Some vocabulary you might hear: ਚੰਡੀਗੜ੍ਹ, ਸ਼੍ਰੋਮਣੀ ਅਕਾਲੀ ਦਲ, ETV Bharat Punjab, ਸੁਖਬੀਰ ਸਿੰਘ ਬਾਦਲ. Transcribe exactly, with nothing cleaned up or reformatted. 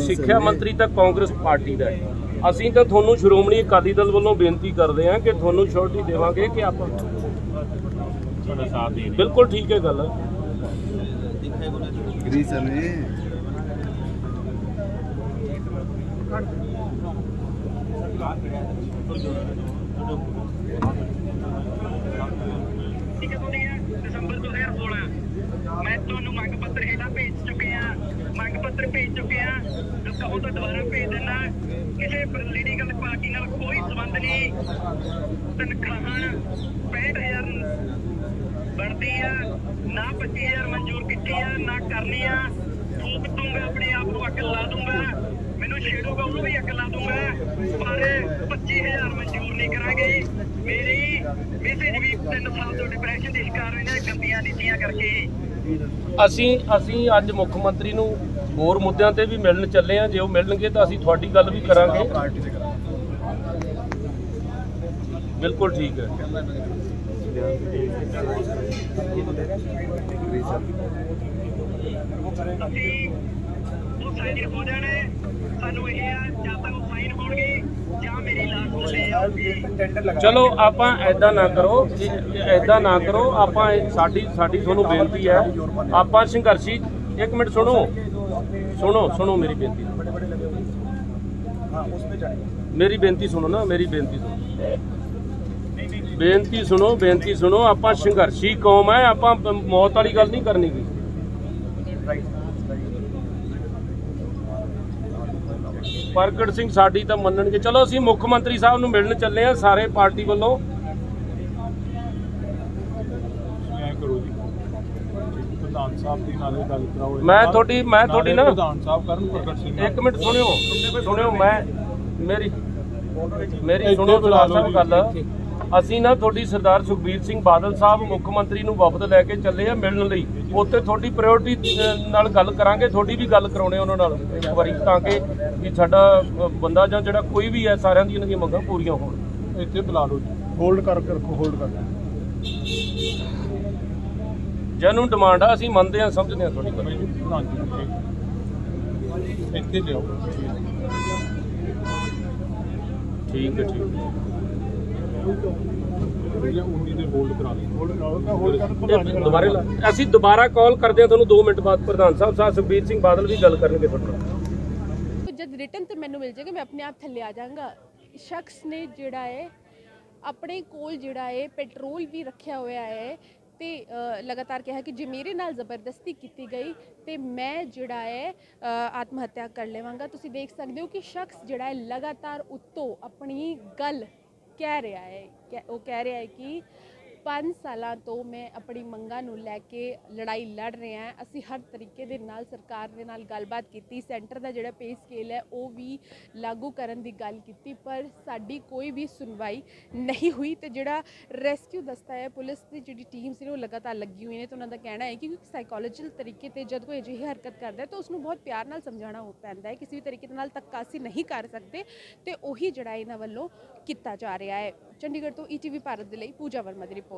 ਸਿੱਖਿਆ ਮੰਤਰੀ ਤਾਂ ਕਾਂਗਰਸ ਪਾਰਟੀ ਦਾ ਹੈ। ਅਸੀਂ ਤਾਂ ਤੁਹਾਨੂੰ ਸ਼੍ਰੋਮਣੀ ਅਕਾਲੀ ਦਲ ਵੱਲੋਂ ਬੇਨਤੀ ਕਰਦੇ ਹਾਂ ਕਿ ਤੁਹਾਨੂੰ ਛੋਟੀ ਦੇਵਾਂਗੇ ਕਿ ਆਪਾਂ ਤੁਹਾਡਾ ਸਾਥ ਦੇ। ਬਿਲਕੁਲ ਠੀਕ ਹੈ ਗੱਲ। ਅਸੀਂ ਅਸੀਂ ਅੱਜ ਮੁੱਖ ਮੰਤਰੀ ਨੂੰ ਹੋਰ ਮੁੱਦਿਆਂ ਤੇ ਵੀ ਮਿਲਣ ਚੱਲੇ ਆ। ਜੇ ਉਹ ਮਿਲਣਗੇ ਤਾਂ ਅਸੀਂ ਤੁਹਾਡੀ ਗੱਲ ਵੀ ਕਰਾਂਗੇ। ਬਿਲਕੁਲ ਠੀਕ ਹੈ। ਚਲੋ ਆਪਾਂ ਐਦਾਂ ਨਾ ਕਰੋ ਐਦਾਂ ਨਾ ਕਰੋ ਆਪਾਂ ਸਾਡੀ ਸਾਡੀ ਤੁਹਾਨੂੰ ਬੇਨਤੀ ਹੈ। ਆਪਾਂ ਸੰਘਰਸ਼ੀ ਇੱਕ ਮਿੰਟ ਸੁਣੋ सुनो सुनो मेरी बेनती मेरी बेनती सुनो ना मेरी बेनती सुनो बेनती सुनो बेनती सुनो आप संघर्षी कौम है। आप मौत वाली गल नहीं करनी। प्रगट सिंह साडी तां मन्नणगे। चलो असीं मुख्य मंत्री साहब नूं मिलण चले आ सारे पार्टी वालों। ਮੈਂ ਤੁਹਾਡੀ ਮੈਂ ਤੁਹਾਡੀ ਨਾ ਇੱਕ ਮਿੰਟ ਸੁਣਿਓ ਸੁਣਿਓ ਮੈਂ ਮੇਰੀ ਮੇਰੀ ਸੁਣਿਓ ਪ੍ਰਧਾਨ ਸਾਹਿਬ ਗੱਲ। ਅਸੀਂ ਨਾ ਤੁਹਾਡੀ ਸਰਦਾਰ ਸੁਖਬੀਰ ਸਿੰਘ ਬਾਦਲ ਸਾਹਿਬ ਮੁੱਖ ਮੰਤਰੀ ਨੂੰ ਵਫਦ ਲੈ ਕੇ ਚੱਲੇ ਆ ਮਿਲਣ ਲਈ। ਉੱਥੇ ਤੁਹਾਡੀ ਪ੍ਰਾਇਓਰਟੀ ਨਾਲ ਗੱਲ ਕਰਾਂਗੇ। ਤੁਹਾਡੀ ਵੀ ਗੱਲ ਕਰਾਉਣੇ ਉਹਨਾਂ ਨਾਲ ਇੱਕ ਵਾਰੀ ਤਾਂ ਕਿ ਸਾਡਾ ਬੰਦਾ ਜਾਂ ਜਿਹੜਾ ਕੋਈ ਵੀ ਹੈ ਸਾਰਿਆਂ ਦੀਆਂ ਇਹਨਾਂ ਮੰਗਾਂ ਪੂਰੀਆਂ ਹੋਣ। ਇੱਥੇ ਬੁਲਾ ਲਓ। ਹੋਲਡ ਕਰਕੇ ਰੱਖੋ। ਹੋਲਡ ਕਰ ਜਿਹਨੂੰ ਡਿਮਾਂਡ ਆ ਅਸੀਂ ਮੰਨਦੇ ਹਾਂ ਸਮਝਦੇ ਹਾਂ ਤੁਹਾਡੀ ਗੱਲ। ਇੱਥੇ ਲਿਓ। ਠੀਕ ਹੈ ਠੀਕ। ਅਸੀਂ ਦੁਬਾਰਾ ਕਾਲ ਕਰਦੇ ਹਾਂ ਤੁਹਾਨੂੰ ਦੋ ਮਿੰਟ ਬਾਅਦ। ਪ੍ਰਧਾਨ ਸਾਹਿਬ ਸਾਹਿਬ ਸੁਖਬੀਰ ਸਿੰਘ ਬਾਦਲ ਵੀ ਗੱਲ ਕਰਨਗੇ ਤੁਹਾਡੇ ਨਾਲ। ਜਦ ਰਿਟਨ ਤੇ ਮੈਨੂੰ ਮਿਲ ਜਾਏਗਾ ਮੈਂ ਆਪਣੇ ਆਪ ਥੱਲੇ ਆ ਜਾਵਾਂਗਾ। ਸ਼ਖਸ ਨੇ ਜਿਹੜਾ ਹੈ ਆਪਣੇ ਕੋਲ ਜਿਹੜਾ ਹੈ ਪੈਟਰੋਲ ਵੀ ਰੱਖਿਆ ਹੋਇਆ ਹੈ ਤੇ लगातार कहा कि जे मेरे नाल जबरदस्ती की गई तो मैं जोड़ा है आत्म हत्या कर लेवांगा। तुसी देख सकते हो कि शख्स जोड़ा है लगातार उत्तों अपनी गल कह रहा है। वो कह रहा है कि पाँच साल तो मैं अपनी मंगा नूं लैके लड़ाई लड़ रहे हैं। असी हर तरीके दे नाल सरकार दे नाल गलबात की। सेंटर का जोड़ा पे स्केल है वो भी लागू करन दी गल की पर साड़ी कोई भी सुनवाई नहीं हुई। तो जोड़ा रेस्क्यू दस्ता है पुलिस की जी टीम से वो लगातार लगी हुई है। तो उन्होंने कहना है कि साइकोलॉजिकल तरीके से जब कोई अजिही हरकत करता है तो उसनूं बहुत प्यार नाल समझाना हो पैंदा है। किसी भी तरीके नाल धक्कासी नहीं कर सकते। तो उही जोड़ा इन्हां वल्लों किया जा रहा है। चंडीगढ़ तो ई टी वी भारत के लिए पूजा वर्मा की रिपोर्ट।